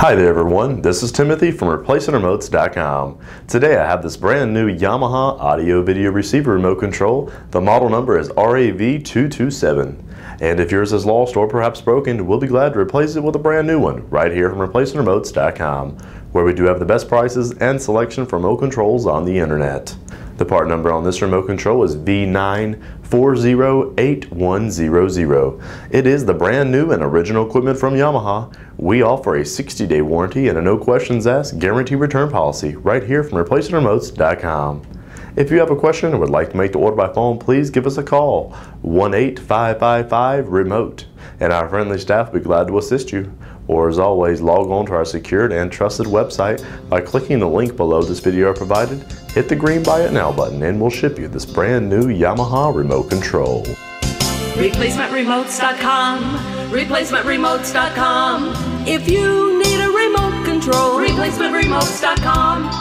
Hi there everyone, this is Timothy from ReplacementRemotes.com. Today I have this brand new Yamaha audio video receiver remote control. The model number is RAV227. And if yours is lost or perhaps broken, we'll be glad to replace it with a brand new one right here from ReplacementRemotes.com, where we do have the best prices and selection for remote controls on the internet. The part number on this remote control is V9408100. It is the brand new and original equipment from Yamaha. We offer a 60-day warranty and a no questions asked guarantee return policy right here from ReplacementRemotes.com. If you have a question or would like to make the order by phone, please give us a call, 1-855-REMOTE, and our friendly staff will be glad to assist you. Or as always, log on to our secured and trusted website by clicking the link below this video provided, hit the green Buy It Now button, and we'll ship you this brand new Yamaha remote control. ReplacementRemotes.com, ReplacementRemotes.com. If you need a remote control, ReplacementRemotes.com.